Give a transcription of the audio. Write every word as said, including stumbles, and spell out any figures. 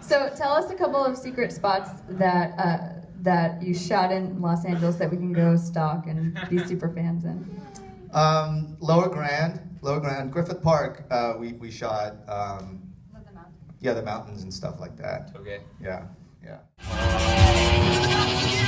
So tell us a couple of secret spots that uh, that you shot in Los Angeles that we can go stalk and be super fans in. Um, Lower Grand, Lower Grand, Griffith Park. Uh, we we shot. Um, yeah, the mountains and stuff like that. Okay. Yeah, yeah.